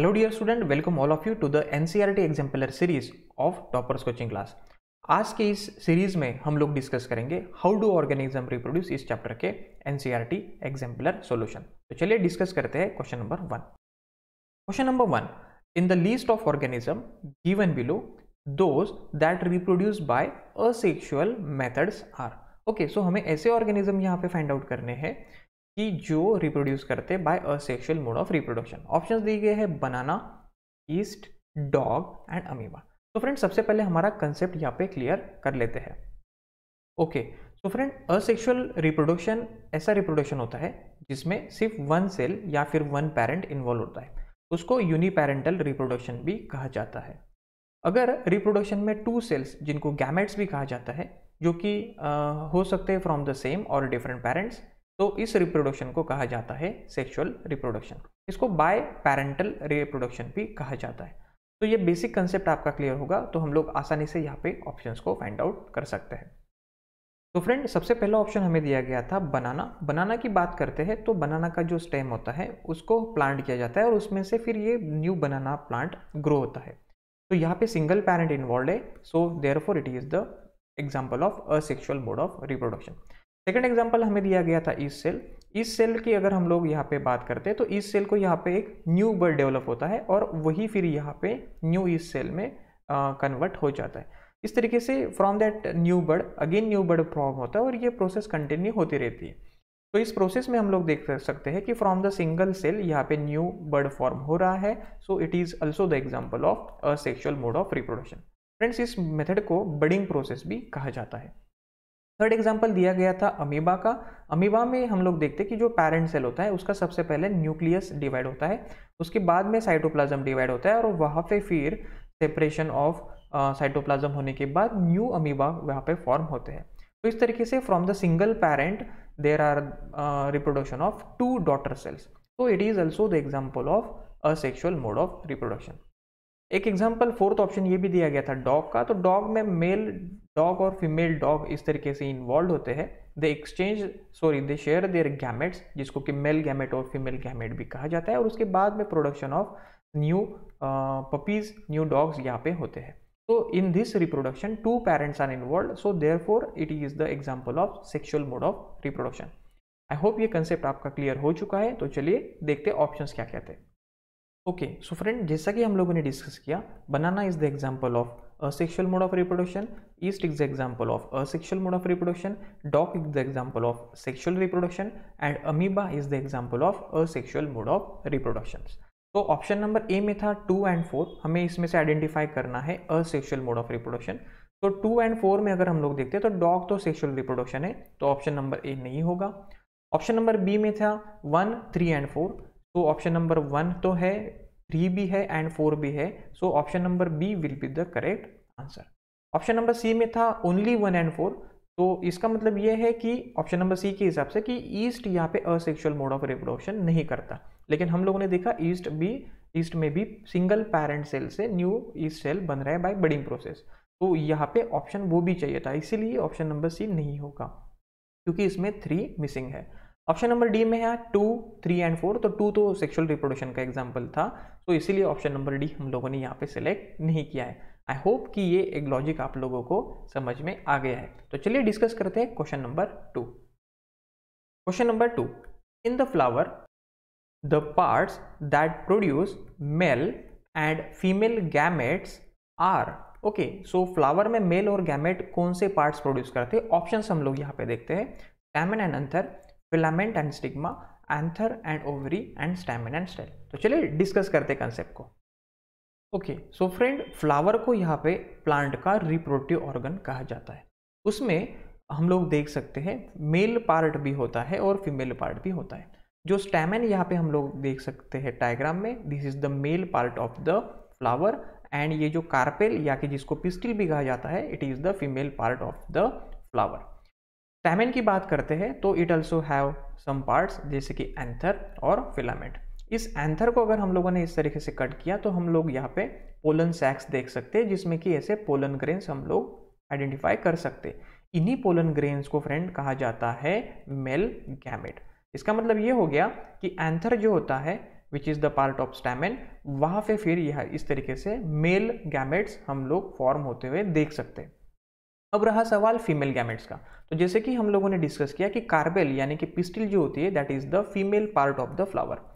Hello dear student, welcome all of you to the NCERT exemplar series of toppers coaching class. आज के इस series में हम लोग डिस्कस करेंगे हाउ डू ऑर्गेनिज्म रिप्रोड्यूस इस चैप्टर के एनसीईआरटी एग्जाम्पलर सॉल्यूशन। तो चलिए डिस्कस करते हैं question number 1। Question number 1, in the list of organism given below those that reproduce by asexual methods are. Okay, so हमें ऐसे ऑर्गेनिज्म यहाँ पे फाइंड आउट करने हैं कि जो रिप्रोड्यूस करते by asexual mode of reproduction. Options दिए गए हैं banana, yeast, dog and amoeba. तो फ्रेंड सबसे पहले हमारा कंसेप्ट यहाँ पे क्लियर कर लेते हैं। ओके, तो फ्रेंड असेक्सुअल रिप्रोडक्शन ऐसा रिप्रोडक्शन होता है जिसमें सिर्फ वन सेल या फिर वन पेरेंट इन्वॉल्व होता है, उसको यूनिपेरेंटल रिप्रोडक्शन भी कहा जाता है। अगर रिप्रोडक्शन में टू सेल्स, जिनको गैमेट्स भी कहा जाता है, जो कि हो सकते हैं फ्रॉम द सेम और डिफरेंट पेरेंट्स, तो इस रिप्रोडक्शन को कहा जाता है सेक्सुअल रिप्रोडक्शन। इसको बाय पेरेंटल रिप्रोडक्शन भी कहा जाता है। तो ये बेसिक कंसेप्ट आपका क्लियर होगा, तो हम लोग आसानी से यहाँ पे ऑप्शंस को फाइंड आउट कर सकते हैं। तो फ्रेंड सबसे पहला ऑप्शन हमें दिया गया था बनाना। बनाना की बात करते हैं तो बनाना का जो स्टेम होता है उसको प्लांट किया जाता है और उसमें से फिर ये न्यू बनाना प्लांट ग्रो होता है। तो यहाँ पे सिंगल पेरेंट इन्वॉल्व है, so therefore it is the example of asexual mode of reproduction. Second example हमें दिया गया था ईस्ट सेल। ईस्ट सेल की अगर हम लोग यहाँ पे बात करते हैं तो ईस्ट सेल को यहाँ पे एक न्यू बर्ड डेवलप होता है और वही फिर यहाँ पे न्यू ईस्ट सेल में कन्वर्ट हो जाता है। इस तरीके से from that new bud again new bud form होता है और ये प्रोसेस कंटिन्यू होती रहती है। तो इस प्रोसेस में हम लोग देख सकते हैं कि फ्रॉम द सिंगल सेल यहाँ पे न्यू बर्ड फॉर्म हो रहा है। So it is also the example of asexual mode of reproduction. Friends इस मेथड को बडिंग प्रोसेस भी कहा जाता है। थर्ड एग्जाम्पल दिया गया था अमीबा का। अमीबा में हम लोग देखते हैं कि जो पेरेंट सेल होता है उसका सबसे पहले न्यूक्लियस डिवाइड होता है, उसके बाद में साइटोप्लाज्म डिवाइड होता है और वहाँ पे फिर सेपरेशन ऑफ साइटोप्लाज्म होने के बाद न्यू अमीबा वहाँ पे फॉर्म होते हैं। तो इस तरीके से from the single parent there are reproduction of two daughter cells. तो it is also the example of asexual mode of reproduction. एक एग्जाम्पल फोर्थ ऑप्शन ये भी दिया गया था डॉग का। तो डॉग में मेल डॉग और फीमेल डॉग इस तरीके से इन्वॉल्व होते हैं। दे शेयर देयर गैमेट्स, जिसको कि मेल गैमेट और फीमेल गैमेट भी कहा जाता है, और उसके बाद में production of new puppies, new dogs यहाँ पे होते हैं। So in this reproduction, two parents are involved. So therefore, it is the example of sexual mode of reproduction. I hope ये concept आपका clear हो चुका है। तो चलिए देखते हैं options क्या कहते हैं। Okay, so friend जैसा कि हम लोगों ने discuss किया, banana is the example of asexual mode of reproduction, yeast is the example of asexual mode of reproduction, dog is the example of sexual reproduction, and amoeba is the example of asexual mode of reproduction. तो option number A में था 2 and 4, हमें इसमें से identify करना है asexual mode of reproduction. तो 2 and 4 में अगर हम लोग देखते हैं तो डॉग तो सेक्सुअल रिप्रोडक्शन है, तो ऑप्शन नंबर ए नहीं होगा। ऑप्शन नंबर बी में था 1, 3 एंड 4, तो ऑप्शन नंबर 1 तो है, 3 भी है एंड 4 भी है, so option number B will be the correct answer. Option number C में था ओनली 1 एंड 4, तो इसका मतलब यह है कि ऑप्शन नंबर सी के हिसाब से कि ईस्ट यहाँ पे असेक्सुअल मोड ऑफ रिप्रोडक्शन नहीं करता, लेकिन हम लोगों ने देखा ईस्ट में भी सिंगल पेरेंट सेल से न्यू ईस्ट सेल बन रहा है बाय बडिंग प्रोसेस। तो यहाँ पे ऑप्शन वो भी चाहिए था, इसीलिए ऑप्शन नंबर सी नहीं होगा क्योंकि इसमें 3 मिसिंग है। ऑप्शन नंबर डी में है 2, 3 एंड 4, तो 2 तो सेक्सुअल रिप्रोडक्शन का एग्जाम्पल था, तो इसीलिए ऑप्शन नंबर डी हम लोगों ने यहाँ पे सिलेक्ट नहीं किया है। आई होप कि ये एक लॉजिक आप लोगों को समझ में आ गया है। तो चलिए डिस्कस करते हैं question number 2। Question number 2, in the flower the parts that produce male and female gametes are. Okay, so flower में मेल और गैमेट कौन से पार्ट्स प्रोड्यूस करते हैं? ऑप्शंस हम लोग यहाँ पे देखते हैं stamen and anther, filament and stigma, anther and ovary and stamen and style. तो चलिए डिस्कस करते हैं कंसेप्ट को। ओके, सो फ्रेंड फ्लावर को यहाँ पे प्लांट का रिप्रोडक्टिव ऑर्गन कहा जाता है। उसमें हम लोग देख सकते हैं मेल पार्ट भी होता है और फीमेल पार्ट भी होता है। जो स्टैमेन यहाँ पे हम लोग देख सकते हैं डायग्राम में, this is the male part of the flower, and ये जो कार्पेल या कि जिसको पिस्टिल भी कहा जाता है, it is the female part of the flower. Stamen की बात करते हैं तो it also have some parts जैसे कि एंथर और फिलामेंट। इस एंथर को अगर हम लोगों ने इस तरीके से कट किया तो हम लोग यहाँ पे पोलन सैक्स देख सकते हैं, जिसमें कि ऐसे पोलन ग्रेन्स हम लोग आइडेंटिफाई कर सकते हैं। इन्हीं पोलन ग्रेन्स को फ्रेंड कहा जाता है मेल गैमेट। इसका मतलब ये हो गया कि एंथर जो होता है which is the part of stamen, वहाँ पे फिर यह इस तरीके से मेल गैमेट्स हम लोग फॉर्म होते हुए देख सकते हैं। अब रहा सवाल फीमेल गैमेट्स का, तो जैसे कि हम लोगों ने डिस्कस किया कि कार्पेल यानी कि पिस्टिल जो होती है that is the female part of the flower.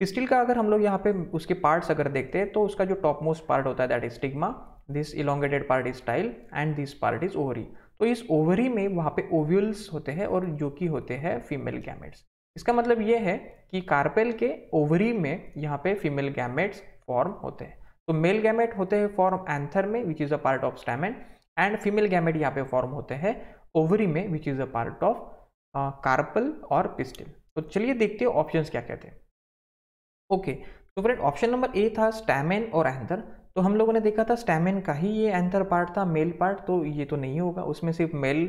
Pistil का अगर हम लोग यहाँ पे उसके पार्ट्स अगर देखते हैं तो उसका जो टॉप मोस्ट पार्ट होता है that is stigma, this elongated part is style and this part is ovary. तो इस ओवरी में वहाँ पे ओव्यूल्स होते हैं और जो कि होते हैं फीमेल गैमेट्स। इसका मतलब ये है कि कार्पेल के ओवरी में यहाँ पे फीमेल गैमेट्स फॉर्म होते हैं। तो मेल गैमेट होते हैं फॉर्म एंथर में which is a part of stamen and female gamete यहाँ पे फॉर्म होते हैं ओवरी में which is a part of carpel और पिस्टिल। तो चलिए देखते हैं ऑप्शंस क्या कहते हैं। ओके तो फ्रेंड ऑप्शन नंबर ए था स्टैमेन और एंथर। तो हम लोगों ने देखा था स्टैमेन का ही ये एंथर पार्ट था मेल पार्ट, तो ये तो नहीं होगा, उसमें सिर्फ मेल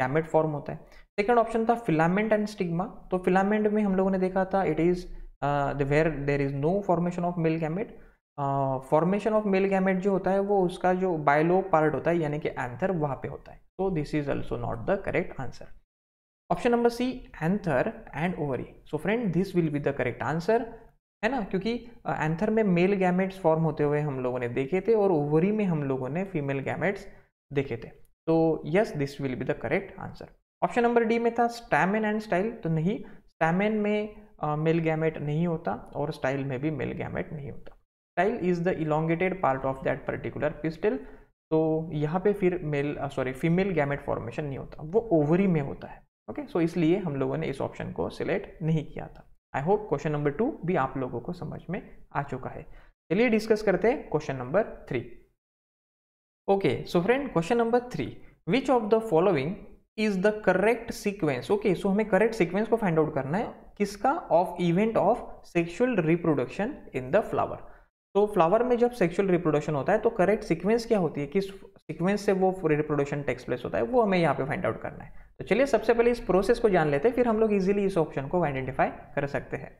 गैमेट फॉर्म होता है। सेकेंड ऑप्शन था फिलामेंट एंड स्टिग्मा। तो फिलामेंट में हम लोगों ने देखा था it is where there is no formation of male gamete. Formation of male gamete जो होता है वो उसका जो बायलो पार्ट होता है यानी कि एंथर वहाँ पे होता है। तो this is also not the correct answer. Option number C anther and ovary. So friend this will be the correct answer, है ना, क्योंकि एंथर में मेल गैमेट्स फॉर्म होते हुए हम लोगों ने देखे थे और ओवरी में हम लोगों ने फीमेल गैमेट्स देखे थे। तो yes this will be the correct answer. Option number D में था स्टैमेन एंड स्टाइल। तो नहीं, स्टैमेन में मेल गैमेट नहीं होता और स्टाइल में भी मेल गैमेट नहीं होता। Style is the elongated part of that particular pistil. तो यहाँ पे फिर फीमेल गैमेट फॉर्मेशन नहीं होता, वो ओवरी में होता है। ओके सो इसलिए हम लोगों ने इस ऑप्शन को सिलेक्ट नहीं किया था। आई होप क्वेश्चन नंबर 2 भी आप लोगों को समझ में आ चुका है। चलिए डिस्कस करते हैं question number 3। Okay so friend question number 3, which of the following is the correct sequence. Okay so हमें करेक्ट सीक्वेंस को फाइंड आउट करना है किसका, of event of sexual reproduction in the flower. तो फ्लावर में जब सेक्सुअल रिप्रोडक्शन होता है तो करेक्ट सीक्वेंस क्या होती है, किस सीक्वेंस से वो रिप्रोडक्शन टेक्स प्लेस होता है, वो हमें यहाँ पे फाइंड आउट करना है। तो चलिए सबसे पहले इस प्रोसेस को जान लेते हैं, फिर हम लोग इजीली इस ऑप्शन को आइडेंटिफाई कर सकते हैं।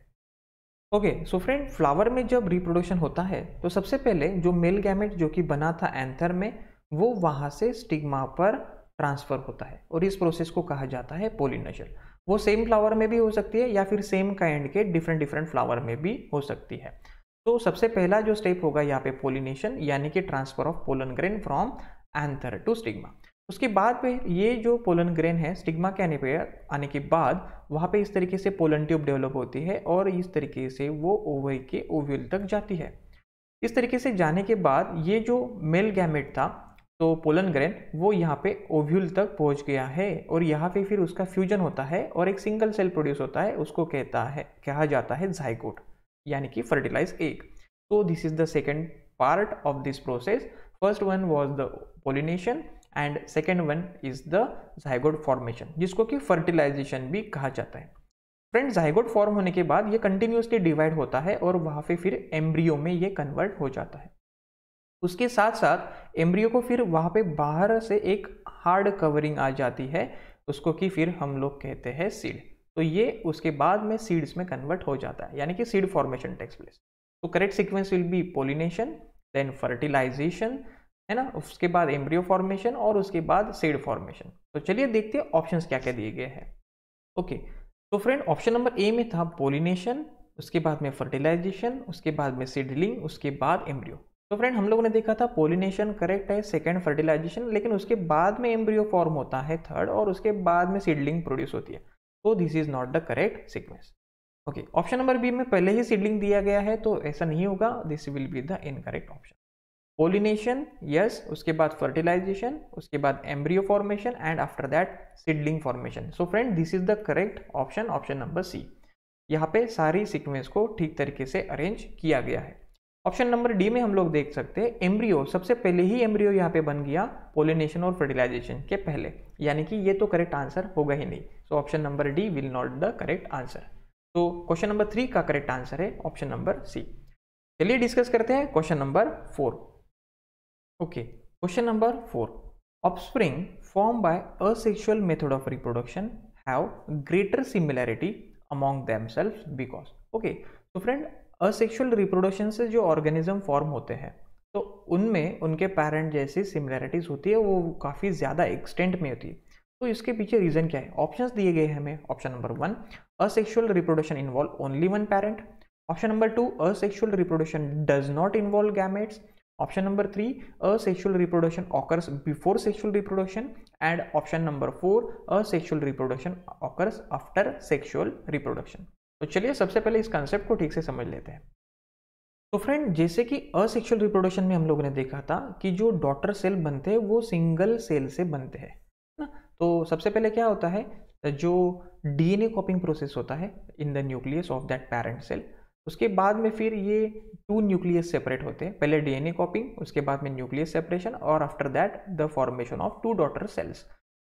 ओके सो फ्रेंड फ्लावर में जब रिप्रोडक्शन होता है तो सबसे पहले जो मेल गैमेट जो कि बना था एंथर में वो वहाँ से स्टिग्मा पर ट्रांसफर होता है और इस प्रोसेस को कहा जाता है पोलिनेशन। वो सेम फ्लावर में भी हो सकती है या फिर सेम काइंड के डिफरेंट फ्लावर में भी हो सकती है। तो सबसे पहला जो स्टेप होगा यहाँ पे पोलिनेशन यानी कि transfer of pollen grain from anther to stigma. उसके बाद पे ये जो पोलन ग्रेन है स्टिग्मा के आने के बाद वहाँ पे इस तरीके से पोलन ट्यूब डेवलप होती है और इस तरीके से वो ओवरी के ओव्यूल तक जाती है। इस तरीके से जाने के बाद ये जो मेल गैमेट था तो पोलन ग्रेन वो यहाँ पे ओव्यूल तक पहुँच गया है और यहाँ पे फिर उसका फ्यूजन होता है और एक सिंगल सेल प्रोड्यूस होता है, उसको कहा जाता है जाइगोट यानी कि फर्टिलाइज एग। तो this is the second part of this process. First one was the pollination and second one is the zygote formation, जिसको कि फर्टिलाइजेशन भी कहा जाता है। फ्रेंड्स जाइगोट फॉर्म होने के बाद ये कंटिन्यूसली डिवाइड होता है और वहाँ पे फिर एम्ब्रियो में ये कन्वर्ट हो जाता है। उसके साथ साथ एम्ब्रियो को फिर वहाँ पे बाहर से एक हार्ड कवरिंग आ जाती है, उसको कि फिर हम लोग कहते हैं सीड। तो ये उसके बाद में सीड्स में कन्वर्ट हो जाता है यानी कि सीड फॉर्मेशन टेक्स प्लेस। तो correct sequence will be pollination, then fertilization, है ना, उसके बाद एम्ब्रियो फॉर्मेशन और उसके बाद सीड फॉर्मेशन। तो चलिए देखते हैं ऑप्शंस क्या क्या दिए गए हैं। ओके तो फ्रेंड ऑप्शन नंबर ए में था पोलिनेशन, उसके बाद में फर्टिलाइजेशन, उसके बाद में सीडलिंग, उसके बाद एम्ब्रियो। तो फ्रेंड हम लोगों ने देखा था पोलिनेशन करेक्ट है, सेकेंड फर्टिलाइजेशन, लेकिन उसके बाद में एम्ब्रियो फॉर्म होता है थर्ड और उसके बाद में सीडलिंग प्रोड्यूस होती है। तो this is not the correct sequence. Okay option number B में पहले ही सीडलिंग दिया गया है तो ऐसा नहीं होगा, this will be the incorrect option. Pollination yes, उसके बाद फर्टिलाइजेशन, उसके बाद embryo formation and after that seedling formation. So friend this is the correct option, option number C. यहाँ पे सारी सीक्वेंस को ठीक तरीके से अरेंज किया गया है। ऑप्शन नंबर डी में हम लोग देख सकते हैं एम्ब्रियो, सबसे पहले ही एम्ब्रियो यहाँ पे बन गया पोलिनेशन और फर्टिलाइजेशन के पहले, यानी कि ये तो करेक्ट आंसर होगा ही नहीं। So option number D will not the correct answer. तो क्वेश्चन नंबर 3 का करेक्ट आंसर है ऑप्शन नंबर सी। चलिए डिस्कस करते हैं question number 4। Okay question number 4, offspring form by asexual method of reproduction have greater similarity among themselves because. Okay तो friend asexual reproduction से जो organism form होते हैं तो उनमें उनके पेरेंट जैसी सिमिलैरिटीज़ होती है, वो काफ़ी ज़्यादा एक्सटेंट में होती है। तो इसके पीछे रीज़न क्या है, ऑप्शंस दिए गए हैं हमें। Option number 1 asexual reproduction involve only one parent, Option number 2, asexual reproduction does not involve gametes. Option number 3, asexual reproduction occurs before sexual reproduction. And option number 4, asexual reproduction occurs after sexual reproduction. तो चलिए सबसे पहले इस concept को ठीक से समझ लेते हैं। तो फ्रेंड, जैसे कि असेक्सुअल रिप्रोडक्शन में हम लोगों ने देखा था कि जो डॉटर सेल बनते हैं वो सिंगल सेल से बनते हैं ना। तो सबसे पहले क्या होता है, जो डीएनए कॉपिंग प्रोसेस होता है in the nucleus of that parent cell. उसके बाद में फिर ये टू न्यूक्लियस सेपरेट होते हैं, पहले डीएनए कॉपिंग, उसके बाद में न्यूक्लियस सेपरेशन, और after that the formation of two daughter cells.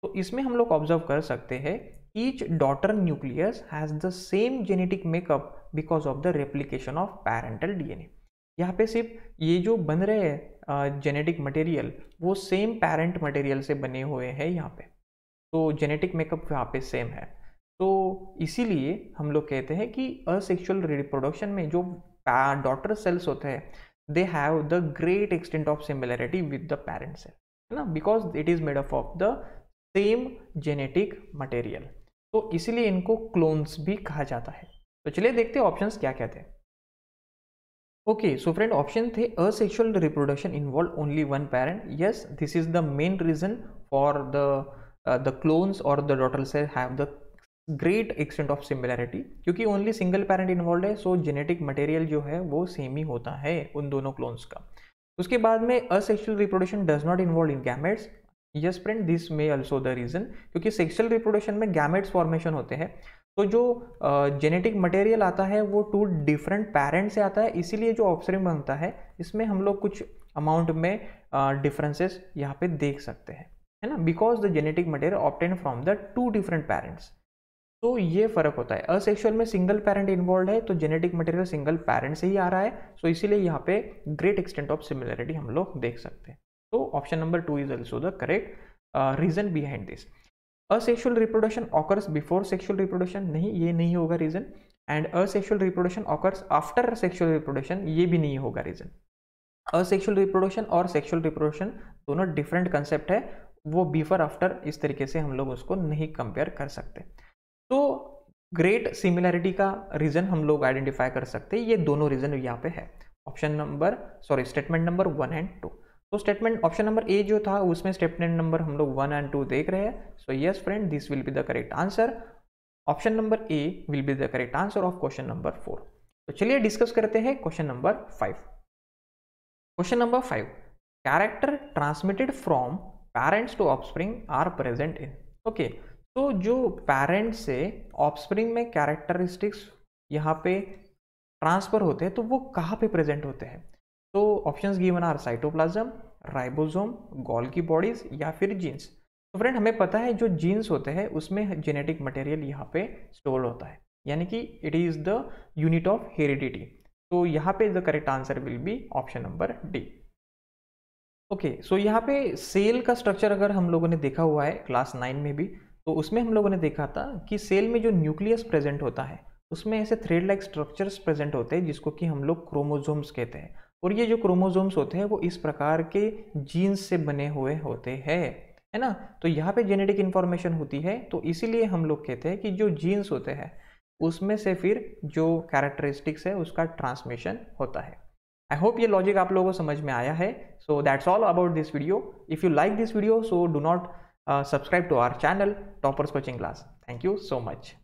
तो इसमें हम लोग ऑब्जर्व कर सकते हैं each daughter nucleus has the same genetic makeup because of the replication of parental DNA. यहाँ पे सिर्फ ये जो बन रहे हैं जेनेटिक मटेरियल वो सेम पैरेंट मटेरियल से बने हुए हैं यहाँ पे, तो जेनेटिक मेकअप यहाँ पे सेम है। तो इसीलिए हम लोग कहते हैं कि असेक्सुअल रिप्रोडक्शन में जो डॉटर सेल्स होते हैं they have the great extent of similarity with the parent cell, है ना, because it is made up of the same genetic material. तो इसीलिए इनको क्लोन्स भी कहा जाता है। तो चलिए देखते हैं ऑप्शंस क्या क्या थे। ओके, सो फ्रेंड ऑप्शन थे asexual reproduction involve only one parent. Yes, this is the main reason for the clones और the daughter cell have the great extent of similarity, क्योंकि ओनली सिंगल पेरेंट इन्वॉल्व है, so genetic material जो है वो same ही होता है उन दोनों क्लोन्स का। उसके बाद में asexual reproduction does not involve in gametes. Yes friend, this may also the reason, क्योंकि सेक्सुअल रिप्रोडक्शन में गैमेट्स फॉर्मेशन होते हैं, तो जो जेनेटिक मटेरियल आता है वो टू डिफरेंट पेरेंट से आता है, इसीलिए जो ऑफ्स्प्रिंग बनता है इसमें हम लोग कुछ अमाउंट में डिफरेंसेस यहाँ पे देख सकते हैं, है ना, because the genetic material obtain from the two different parents. तो ये फ़र्क होता है। असेक्सुअल में सिंगल पेरेंट इन्वॉल्व है, तो जेनेटिक मटेरियल सिंगल पेरेंट से ही आ रहा है, सो इसीलिए यहाँ पे ग्रेट एक्सटेंट ऑफ सिमिलरिटी हम लोग देख सकते हैं। तो option number 2 is also the correct reason behind this. Asexual reproduction occurs before sexual reproduction, नहीं, ये नहीं होगा reason. And asexual reproduction occurs after sexual reproduction, ये भी नहीं होगा रीजन। असेक्सुअल रिप्रोडक्शन और सेक्सुअल रिप्रोडक्शन दोनों डिफरेंट कंसेप्ट है, वो बिफोर आफ्टर इस तरीके से हम लोग उसको नहीं कंपेयर कर सकते। तो ग्रेट सिमिलैरिटी का रीजन हम लोग आइडेंटिफाई कर सकते, ये दोनों रीजन यहाँ पे है। Statement number 1 and 2। तो स्टेटमेंट ऑप्शन नंबर ए जो था उसमें स्टेटमेंट नंबर हम लोग 1 एंड 2 देख रहे हैं। So yes friend, this will be the correct answer. Option number A will be the correct answer of question number 4। तो चलिए डिस्कस करते हैं question number 5। Question number 5, character transmitted from parents to offspring are present in. Okay, तो जो parents से offspring में characteristics यहाँ पे ट्रांसफर होते हैं, तो वो कहाँ पे प्रेजेंट होते हैं? तो options given are cytoplasm, ribosome, Golgi bodies या फिर जीन्स। तो फ्रेंड हमें पता है जो जीन्स होते हैं उसमें जेनेटिक मटेरियल यहाँ पे स्टोर होता है, यानी कि it is the unit of heredity. तो यहाँ पे the correct answer will be option number D. Okay, so यहाँ पे सेल का स्ट्रक्चर अगर हम लोगों ने देखा हुआ है क्लास 9 में भी, तो उसमें हम लोगों ने देखा था कि सेल में जो न्यूक्लियस प्रेजेंट होता है उसमें ऐसे थ्रेड लाइक स्ट्रक्चर्स प्रेजेंट होते हैं जिसको कि हम लोग क्रोमोसोम्स कहते हैं, और ये जो क्रोमोसोम्स होते हैं वो इस प्रकार के जीन्स से बने हुए होते हैं, है ना। तो यहाँ पे जेनेटिक इन्फॉर्मेशन होती है, तो इसीलिए हम लोग कहते हैं कि जो जीन्स होते हैं उसमें से फिर जो कैरेक्टरिस्टिक्स है उसका ट्रांसमिशन होता है। आई होप ये लॉजिक आप लोगों को समझ में आया है। So that's all about this video. If you like this video so do not subscribe to our channel toppers coaching class. Thank you so much.